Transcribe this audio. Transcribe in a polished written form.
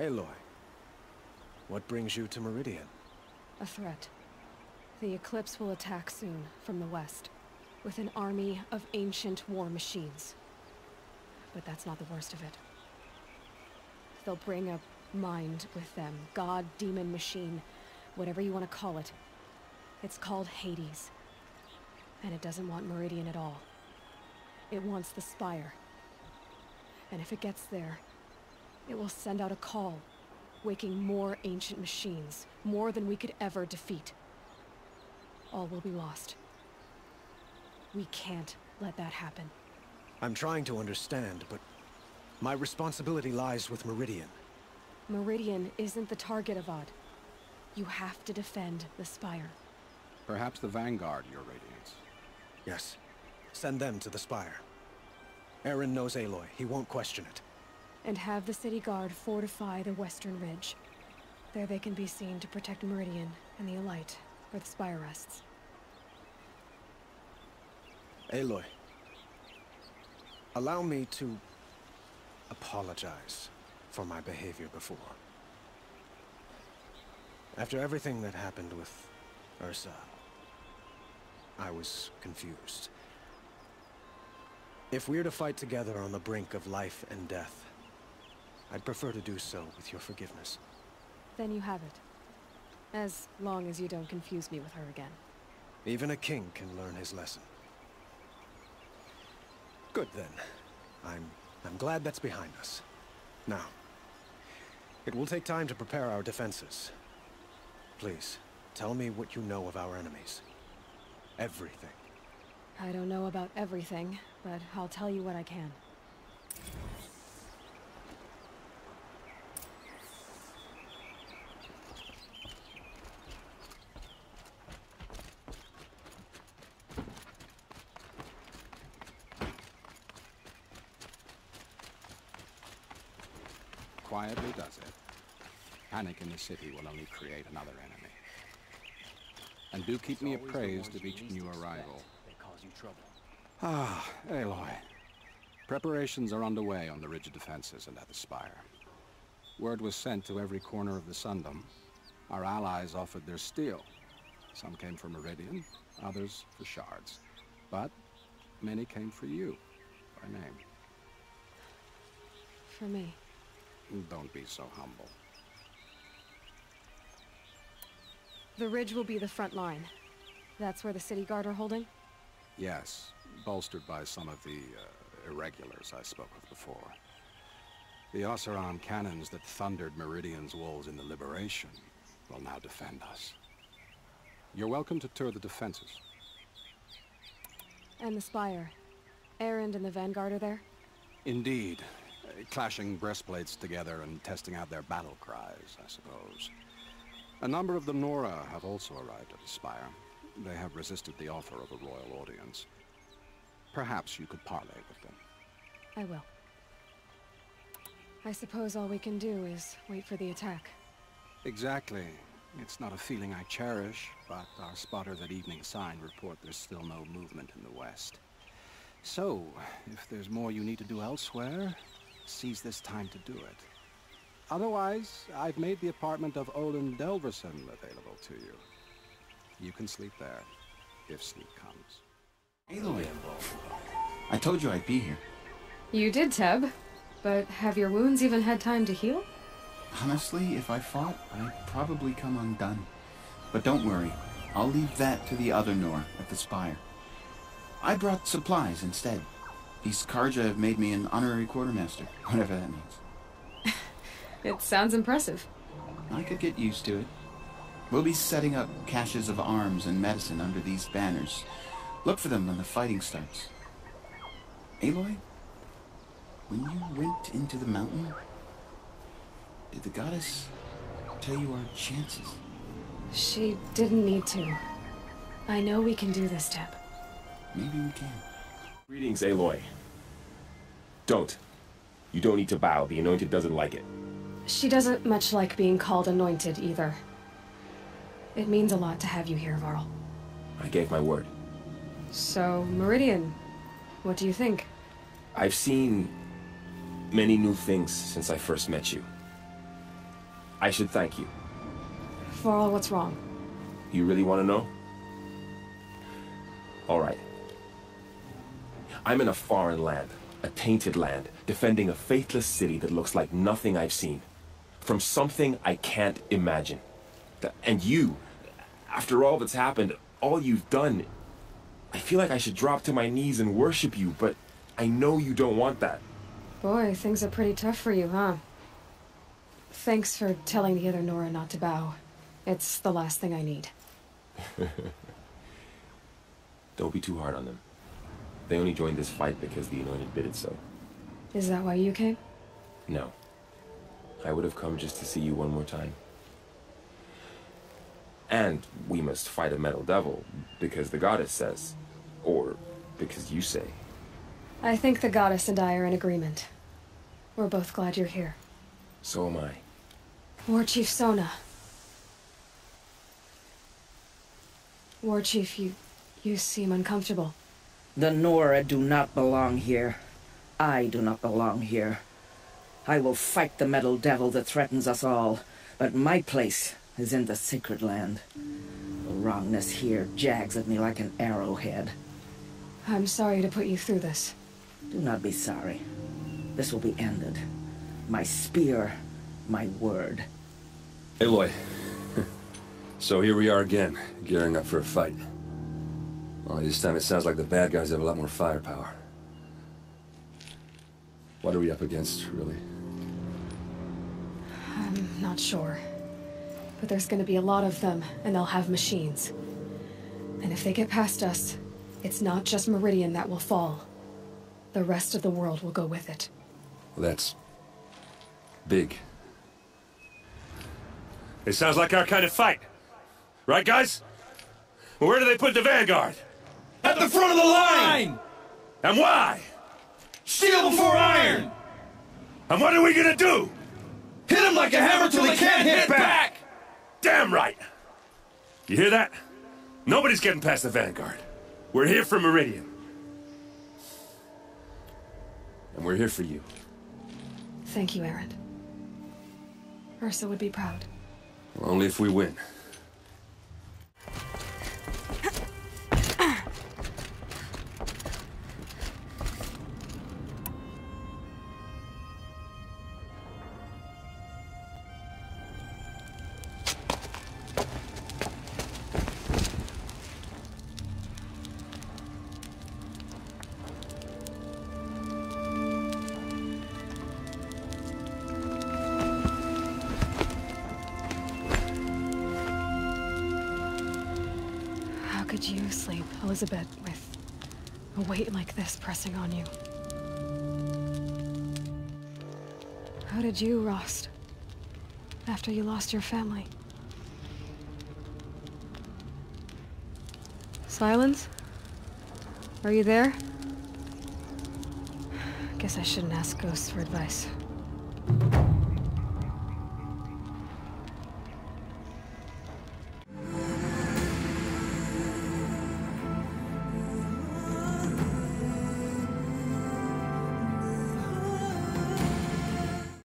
Aloy, what brings you to Meridian? A threat. The Eclipse will attack soon, from the west, with an army of ancient war machines. But that's not the worst of it. They'll bring a mind with them, god, demon, machine, whatever you want to call it. It's called Hades. And it doesn't want Meridian at all. It wants the Spire. And if it gets there, it will send out a call, waking more ancient machines, more than we could ever defeat. All will be lost. We can't let that happen. I'm trying to understand, but my responsibility lies with Meridian. Meridian isn't the target, Avad. You have to defend the Spire. Perhaps the Vanguard, your Radiance. Yes. Send them to the Spire. Eren knows Aloy. He won't question it. And have the city guard fortify the western ridge. There they can be seen to protect Meridian and the Alight, where the Spire rests. Aloy, allow me to apologize for my behavior before. After everything that happened with Ursa, I was confused. If we're to fight together on the brink of life and death, I'd prefer to do so with your forgiveness. Then you have it. As long as you don't confuse me with her again. Even a king can learn his lesson. Good then. I'm glad that's behind us. Now, it will take time to prepare our defenses. Please, tell me what you know of our enemies. Everything. I don't know about everything, but I'll tell you what I can. Quietly does it. Panic in the city will only create another enemy. And do keep me appraised of each new arrival. Ah, Aloy. Preparations are underway on the ridge of defenses and at the Spire. Word was sent to every corner of the Sundom. Our allies offered their steel. Some came for Meridian, others for Shards. But many came for you, by name. For me? Don't be so humble. The ridge will be the front line. That's where the city guard are holding? Yes, bolstered by some of the irregulars I spoke of before. The Osiran cannons that thundered Meridian's walls in the Liberation will now defend us. You're welcome to tour the defenses. And the Spire. Erend and the Vanguard are there? Indeed. Clashing breastplates together and testing out their battle cries, I suppose. A number of the Nora have also arrived at the Spire. They have resisted the offer of a royal audience. Perhaps you could parley with them. I will. I suppose all we can do is wait for the attack. Exactly. It's not a feeling I cherish, but our spotters at Evening Sign report there's still no movement in the west. So, if there's more you need to do elsewhere, seize this time to do it. Otherwise, I've made the apartment of Olin Delverson available to you. You can sleep there, if sleep comes. Aloy, I told you I'd be here. You did, Teb. But have your wounds even had time to heal? Honestly, if I fought, I'd probably come undone. But don't worry. I'll leave that to the other Nora at the Spire. I brought supplies instead. These Karja have made me an honorary Quartermaster, whatever that means. It sounds impressive. I could get used to it. We'll be setting up caches of arms and medicine under these banners. Look for them when the fighting starts. Aloy, when you went into the mountain, did the goddess tell you our chances? She didn't need to. I know we can do this, Tep. Maybe we can. Greetings, Aloy. Don't. You don't need to bow. The Anointed doesn't like it. She doesn't much like being called Anointed, either. It means a lot to have you here, Varl. I gave my word. So, Meridian, what do you think? I've seen many new things since I first met you. I should thank you. Varl, what's wrong? You really want to know? All right. I'm in a foreign land, a tainted land, defending a faithless city that looks like nothing I've seen. From something I can't imagine. And you, after all that's happened, all you've done, I feel like I should drop to my knees and worship you, but I know you don't want that. Boy, things are pretty tough for you, huh? Thanks for telling the other Nora not to bow. It's the last thing I need. Don't be too hard on them. They only joined this fight because the Anointed bid it so. Is that why you came? No. I would have come just to see you one more time. And we must fight a metal devil, because the goddess says, or because you say. I think the goddess and I are in agreement. We're both glad you're here. So am I. War Chief Sona. War Chief, you seem uncomfortable. The Nora do not belong here. I do not belong here. I will fight the metal devil that threatens us all, but my place is in the Sacred Land. The wrongness here jags at me like an arrowhead. I'm sorry to put you through this. Do not be sorry. This will be ended. My spear, my word. Aloy. So here we are again, gearing up for a fight. Only this time it sounds like the bad guys have a lot more firepower. What are we up against, really? I'm not sure. But there's going to be a lot of them, and they'll have machines. And if they get past us, it's not just Meridian that will fall. The rest of the world will go with it. Well, that's big. It sounds like our kind of fight. Right, guys? Where do they put the Vanguard? At the front of the line! And why? Steel before iron! And what are we gonna do? Hit them like a hammer till they can't hit back! Damn right! You hear that? Nobody's getting past the Vanguard. We're here for Meridian. And we're here for you. Thank you, Erend. Ursa would be proud. Well, only if we win. Elizabeth, with a weight like this pressing on you. How did you, Rost, after you lost your family? Silence? Are you there? Guess I shouldn't ask ghosts for advice.